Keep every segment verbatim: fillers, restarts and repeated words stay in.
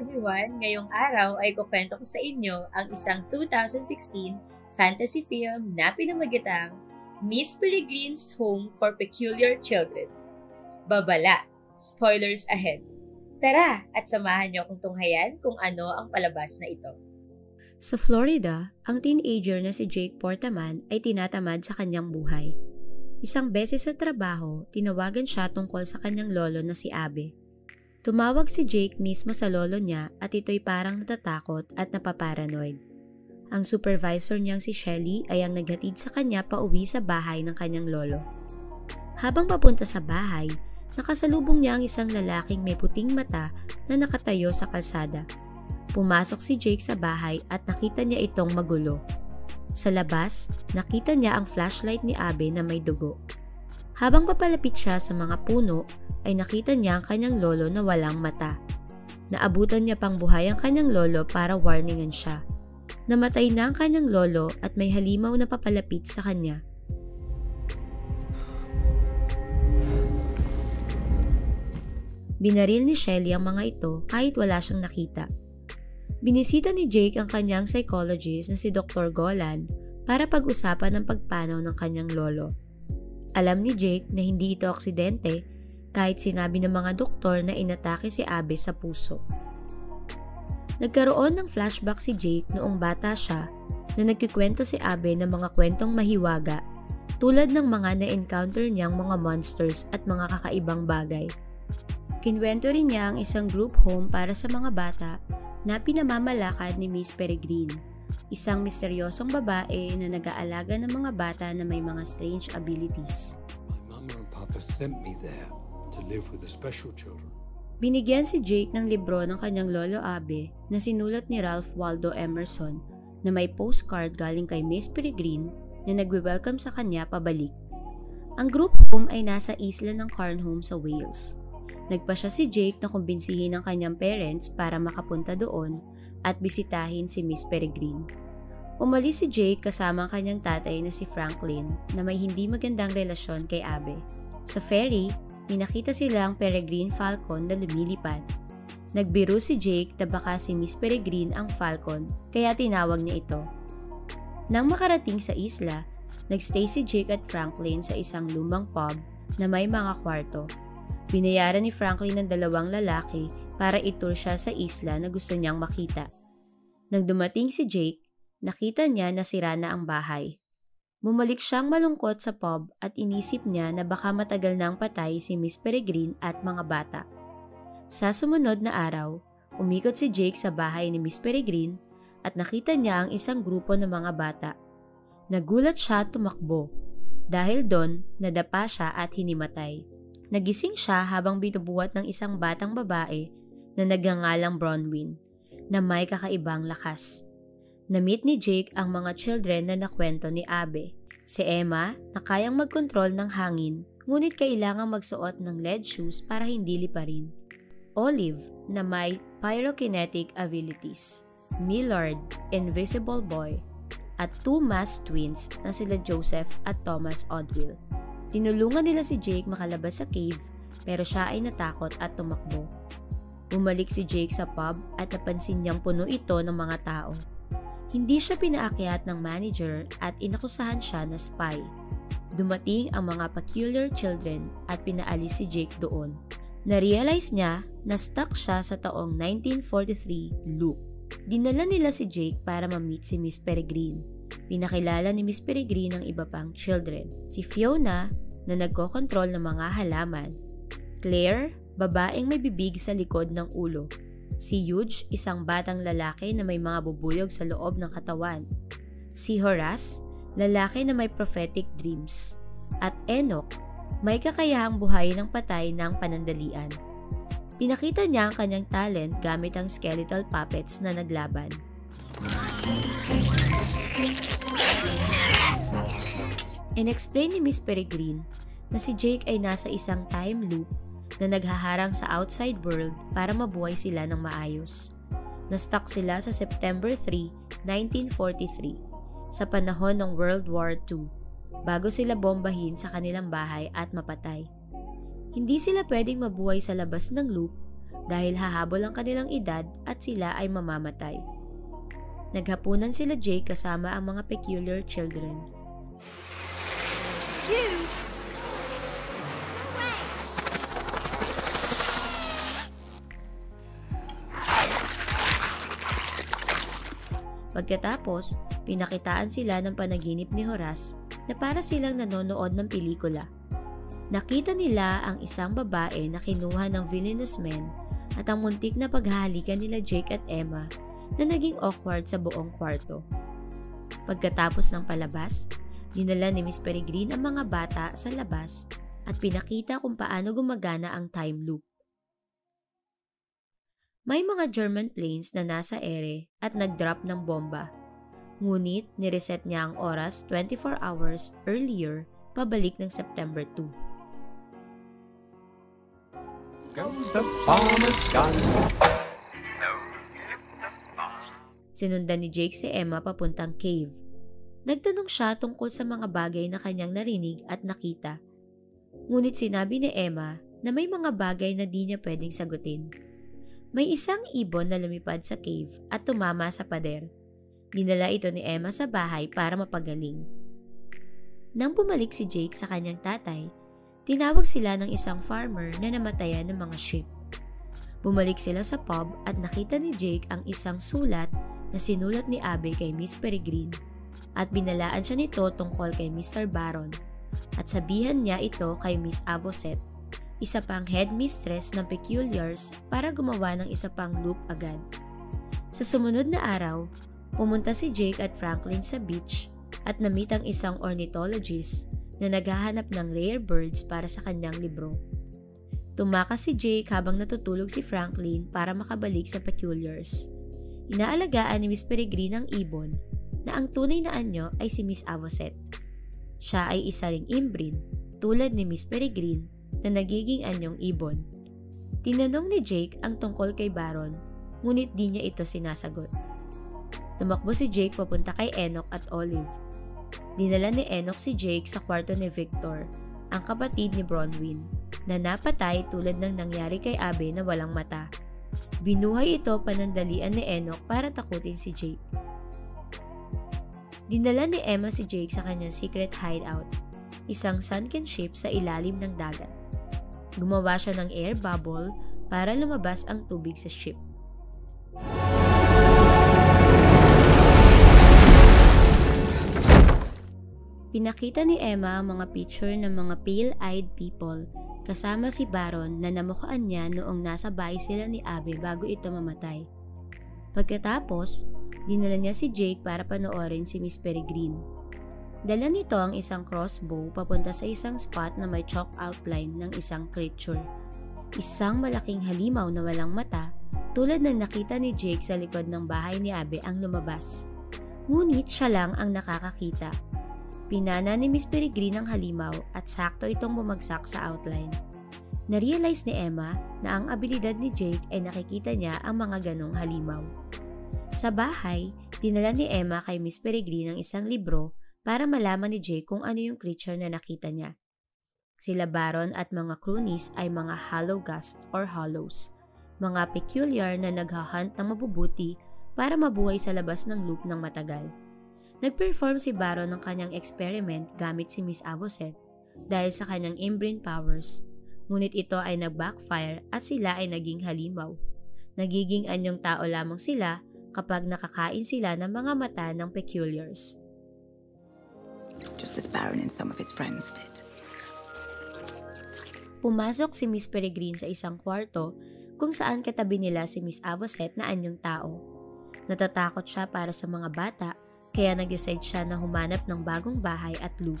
everyone! Ngayong araw ay kukwento ko sa inyo ang isang two thousand sixteen fantasy film na pinamagatang Miss Peregrine's Home for Peculiar Children. Babala! Spoilers ahead! Tara at samahan niyo akong tunghayan kung ano ang palabas na ito. Sa Florida, ang teenager na si Jake Portman ay tinatamad sa kanyang buhay. Isang beses sa trabaho, tinawagan siya tungkol sa kanyang lolo na si Abe. Tumawag si Jake mismo sa lolo niya at ito'y parang natatakot at napaparanoid. Ang supervisor niyang si Shelly ay ang naghatid sa kanya pauwi sa bahay ng kanyang lolo. Habang papunta sa bahay, nakasalubong niya ang isang lalaking may puting mata na nakatayo sa kalsada. Pumasok si Jake sa bahay at nakita niya itong magulo. Sa labas, nakita niya ang flashlight ni Abe na may dugo. Habang papalapit siya sa mga puno, ay nakita niya ang kanyang lolo na walang mata. Naabutan niya pang buhay ang kanyang lolo para warningan siya. Namatay na ang kanyang lolo at may halimaw na papalapit sa kanya. Binaril ni Shelly ang mga ito kahit wala siyang nakita. Binisita ni Jake ang kanyang psychologist na si Doctor Golan para pag-usapan ang pagpanaw ng kanyang lolo. Alam ni Jake na hindi ito aksidente kahit sinabi ng mga doktor na inatake si Abe sa puso. Nagkaroon ng flashback si Jake noong bata siya na nagkikwento si Abe ng mga kwentong mahiwaga tulad ng mga na-encounter niyang mga monsters at mga kakaibang bagay. Kinwento rin niya ang isang group home para sa mga bata na pinamamalakad ni Miss Peregrine, isang misteryosong babae na nag-aalaga ng mga bata na may mga strange abilities. My mama and papa sent me there. To live with the special children. Binigyan si Jake ng libro ng kanyang lolo Abe na sinulat ni Ralph Waldo Emerson na may postcard galing kay Miss Peregrine na nagwe-welcome sa kanya pabalik. Ang group home ay nasa isla ng Karnholm sa Wales. Nagpa siya si Jake na kumbinsihin ang kanyang parents para makapunta doon at bisitahin si Miss Peregrine. Umalis si Jake kasama ang kanyang tatay na si Franklin na may hindi magandang relasyon kay Abe. Sa ferry, minakita sila ang Peregrine Falcon na lumilipad. Nagbiro si Jake na baka si Miss Peregrine ang Falcon kaya tinawag niya ito. Nang makarating sa isla, nagstay si Jake at Franklin sa isang lumang pub na may mga kwarto. Binayaran ni Franklin ng dalawang lalaki para itour siya sa isla na gusto niyang makita. Nang dumating si Jake, nakita niya na sira na ang bahay. Bumalik siyang malungkot sa pub at inisip niya na baka matagal nang patay si Miss Peregrine at mga bata. Sa sumunod na araw, umikot si Jake sa bahay ni Miss Peregrine at nakita niya ang isang grupo ng mga bata. Nagulat siya at tumakbo. Dahil doon, nadapa siya at hinimatay. Nagising siya habang binubuhat ng isang batang babae na nagngangalang Bronwyn na may kakaibang lakas. Na-meet ni Jake ang mga children na nakwento ni Abe. Si Emma na kayang magkontrol ng hangin ngunit kailangang magsuot ng lead shoes para hindi liparin. Olive na may pyrokinetic abilities. Millard, invisible boy. At two masked twins na sila Joseph at Thomas Oddwill. Tinulungan nila si Jake makalabas sa cave pero siya ay natakot at tumakbo. Bumalik si Jake sa pub at napansin niyang puno ito ng mga tao. Hindi siya pinaakyat ng manager at inakusahan siya na spy. Dumating ang mga peculiar children at pinaalis si Jake doon. Narealize niya na stuck siya sa taong nineteen forty-three loop. Dinala nila si Jake para ma-meet si Miss Peregrine. Pinakilala ni Miss Peregrine ang iba pang children. Si Fiona na nagkokontrol ng mga halaman. Claire, babaeng may bibig sa likod ng ulo. Si Hugh, isang batang lalaki na may mga bubuyog sa loob ng katawan. Si Horace, lalaki na may prophetic dreams. At Enoch, may kakayahang buhay ng patay ng panandalian. Pinakita niya ang kanyang talent gamit ang skeletal puppets na naglaban. In-explain ni Miss Peregrine na si Jake ay nasa isang time loop na naghaharang sa outside world para mabuhay sila ng maayos. Na-stuck sila sa September three, nineteen forty-three, sa panahon ng World War Two, bago sila bombahin sa kanilang bahay at mapatay. Hindi sila pwedeng mabuhay sa labas ng loop dahil hahabol ang kanilang edad at sila ay mamamatay. Naghapunan sila Jake kasama ang mga peculiar children. Hugh! Pagkatapos, pinakitaan sila ng panaginip ni Horace na para silang nanonood ng pelikula. Nakita nila ang isang babae na kinuha ng villainous men at ang muntik na paghahalikan nila Jake at Emma na naging awkward sa buong kwarto. Pagkatapos ng palabas, dinala ni Miss Peregrine ang mga bata sa labas at pinakita kung paano gumagana ang time loop. May mga German planes na nasa ere at nag-drop ng bomba. Ngunit nireset niya ang oras twenty-four hours earlier pabalik ng September two. Sinundan ni Jake si Emma papuntang cave. Nagtanong siya tungkol sa mga bagay na kanyang narinig at nakita. Ngunit sinabi ni Emma na may mga bagay na di niya pwedeng sagutin. May isang ibon na lumipad sa cave at tumama sa pader. Dinala ito ni Emma sa bahay para mapagaling. Nang bumalik si Jake sa kanyang tatay, tinawag sila ng isang farmer na namatayan ng mga sheep. Bumalik sila sa pub at nakita ni Jake ang isang sulat na sinulat ni Abe kay Miss Peregrine at binalaan siya nito tungkol kay Mister Baron at sabihan niya ito kay Miss Avoset, isa pang headmistress ng Peculiars, para gumawa ng isa pang loop agad. Sa sumunod na araw, pumunta si Jake at Franklin sa beach at na-meet ang isang ornithologist na naghahanap ng rare birds para sa kanyang libro. Tumakas si Jake habang natutulog si Franklin para makabalik sa Peculiars. Inaalagaan ni Miss Peregrine ang ibon na ang tunay na anyo ay si Miss Avoset. Siya ay isa ring inbreed tulad ni Miss Peregrine na nagiging anyong ibon. Tinanong ni Jake ang tungkol kay Baron, ngunit di niya ito sinasagot. Tumakbo si Jake papunta kay Enoch at Olive. Dinala ni Enoch si Jake sa kwarto ni Victor, ang kapatid ni Bronwyn, na napatay tulad ng nangyari kay Abe na walang mata. Binuhay ito panandalian ni Enoch para takutin si Jake. Dinala ni Emma si Jake sa kanyang secret hideout, isang sunken ship sa ilalim ng dagat. Gumawa siya ng air bubble para lumabas ang tubig sa ship. Pinakita ni Emma ang mga picture ng mga pale-eyed people kasama si Baron na namukhaan niya noong nasa bahay sila ni Abe bago ito mamatay. Pagkatapos, dinala niya si Jake para panoorin si Miss Peregrine. Dala nito ang isang crossbow papunta sa isang spot na may chalk outline ng isang creature. Isang malaking halimaw na walang mata tulad ng nakita ni Jake sa likod ng bahay ni Abe ang lumabas. Ngunit siya lang ang nakakakita. Pinana ni Miss Peregrine ang halimaw at sakto itong bumagsak sa outline. Narealize ni Emma na ang abilidad ni Jake ay nakikita niya ang mga ganong halimaw. Sa bahay, dinala ni Emma kay Miss Peregrine ang isang libro para malaman ni Jake kung ano yung creature na nakita niya. Sila Baron at mga cronies ay mga hollow ghosts or hollows, mga peculiar na naghahunt ng mabubuti para mabuhay sa labas ng loop ng matagal. Nag-perform si Baron ng kanyang experiment gamit si Miss Avoset dahil sa kanyang inbreed powers, ngunit ito ay nag-backfire at sila ay naging halimaw. Nagiging anyong tao lamang sila kapag nakakain sila ng mga mata ng Peculiars. Just as Baron and some of his friends did. Pumasok si Miss Peregrine sa isang kwarto kung saan katabi nila si Miss Avoset na anyong tao. Natatakot siya para sa mga bata, kaya nag-decide siya na humanap ng bagong bahay at loop.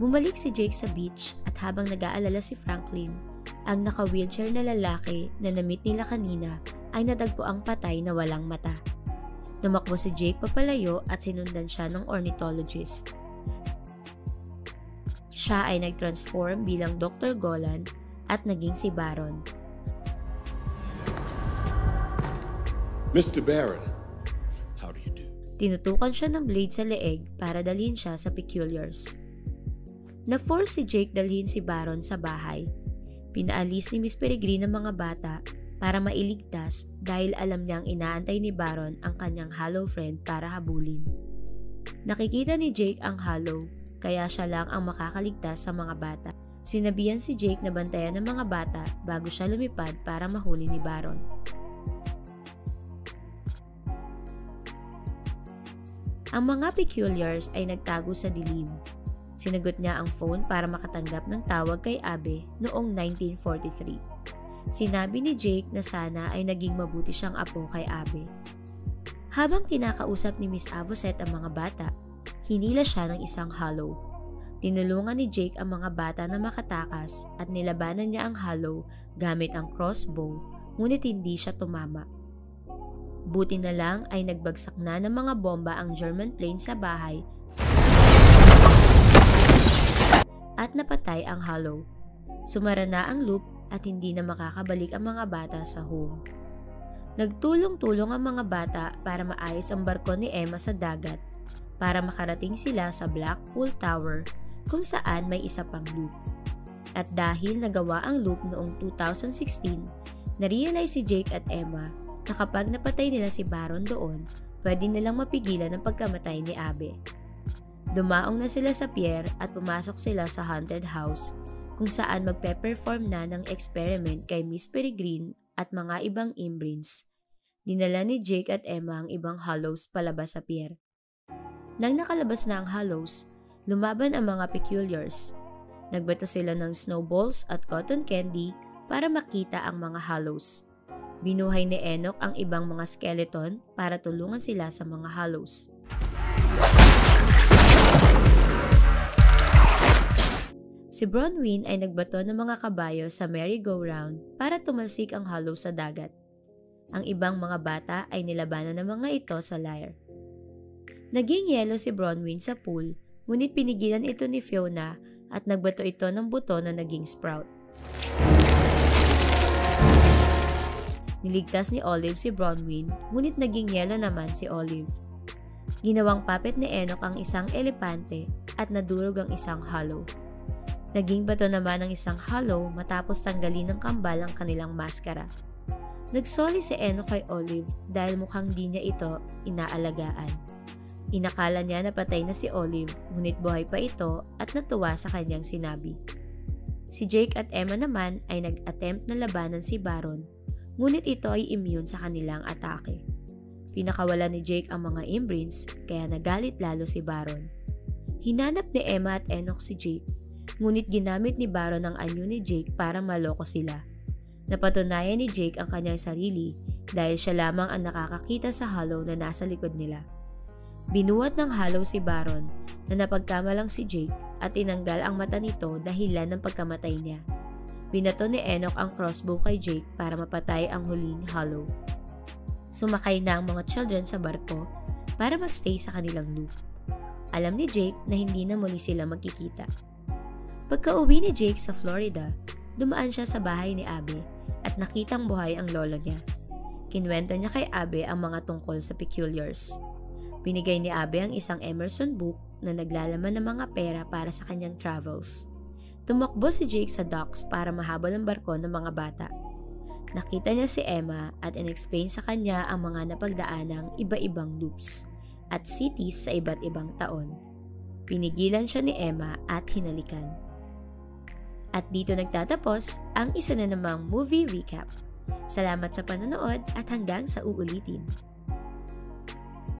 Bumalik si Jake sa beach at habang nag-aalala si Franklin, ang naka-wheelchair na lalaki na na-meet nila kanina ay natagpo ang patay na walang mata. Tumakbo si Jake papalayo at sinundan siya ng ornithologist. Siya ay nag-transform bilang Doctor Golan at naging si Baron. Mister Baron, tinutukan siya ng blade sa leeg para dalhin siya sa Peculiars. Na-force si Jake dalhin si Baron sa bahay. Pinaalis ni Miss Peregrine ang mga bata para mailigtas dahil alam niyang inaantay ni Baron ang kanyang hollow friend para habulin. Nakikita ni Jake ang hollow, kaya siya lang ang makakaligtas sa mga bata. Sinabihan si Jake na bantayan ng mga bata bago siya lumipad para mahuli ni Baron. Ang mga peculiars ay nagtago sa dilim. Sinagot niya ang phone para makatanggap ng tawag kay Abe noong nineteen forty-three. Sinabi ni Jake na sana ay naging mabuti siyang apo kay Abe. Habang kinakausap ni Miss Avoset ang mga bata, hinila siya ng isang hollow. Tinulungan ni Jake ang mga bata na makatakas at nilabanan niya ang hollow gamit ang crossbow, ngunit hindi siya tumama. Buti na lang ay nagbagsak na ng mga bomba ang German plane sa bahay at napatay ang hollow. Sumara na ang loop at hindi na makakabalik ang mga bata sa home. Nagtulong-tulong ang mga bata para maayos ang barko ni Emma sa dagat para makarating sila sa Blackpool Tower kung saan may isa pang loop. At dahil nagawa ang loop noong two thousand sixteen, na-realize si Jake at Emma na kapag napatay nila si Baron doon, pwede nilang mapigilan ang pagkamatay ni Abe. Dumaong na sila sa pier at pumasok sila sa haunted house kung saan magpe-perform na ng experiment kay Miss Peregrine at mga ibang imprints. Dinala ni Jake at Emma ang ibang hollows palabas sa pier. Nang nakalabas na ang hollows, lumaban ang mga peculiars. Nagbato sila ng snowballs at cotton candy para makita ang mga hollows. Binuhay ni Enoch ang ibang mga skeleton para tulungan sila sa mga hollows. Si Bronwyn ay nagbato ng mga kabayo sa merry-go-round para tumalsik ang hollow sa dagat. Ang ibang mga bata ay nilabanan ng mga ito sa lair. Naging yelo si Bronwyn sa pool, ngunit pinigilan ito ni Fiona at nagbato ito ng buto na naging sprout. Niligtas ni Olive si Bronwyn, ngunit naging yelo naman si Olive. Ginawang puppet ni Enoch ang isang elepante at nadurog ang isang hollow. Naging bato naman ang isang hollow matapos tanggalin ng kambal ang kanilang maskara. Nagsorry si Enoch kay Olive dahil mukhang di niya ito inaalagaan. Inakala niya na patay na si Olive, ngunit buhay pa ito at natuwa sa kanyang sinabi. Si Jake at Emma naman ay nag-attempt na labanan si Baron, ngunit ito ay immune sa kanilang atake. Pinakawala ni Jake ang mga imprints kaya nagalit lalo si Baron. Hinanap ni Emma at Enoch si Jake, ngunit ginamit ni Baron ang anyo ni Jake para maloko sila. Napatunayan ni Jake ang kanyang sarili dahil siya lamang ang nakakakita sa hollow na nasa likod nila. Binuhat ng hollow si Baron na napagkamalang si Jake at tinanggal ang mata nito dahilan ng pagkamatay niya. Binato ni Enoch ang crossbow kay Jake para mapatay ang huling hollow. Sumakay na ang mga children sa barko para magstay sa kanilang loop. Alam ni Jake na hindi na muli sila magkikita. Pagka-uwi ni Jake sa Florida, dumaan siya sa bahay ni Abe at nakitang buhay ang lolo niya. Kinuwento niya kay Abe ang mga tungkol sa peculiars. Binigay ni Abe ang isang Emerson book na naglalaman ng mga pera para sa kanyang travels. Tumakbo si Jake sa docks para mahabol ang barko ng mga bata. Nakita niya si Emma at inexplain sa kanya ang mga napagdaanang iba-ibang loops at cities sa iba't ibang taon. Pinigilan siya ni Emma at hinalikan. At dito nagtatapos ang isa na namang movie recap. Salamat sa panonood at hanggang sa uulitin.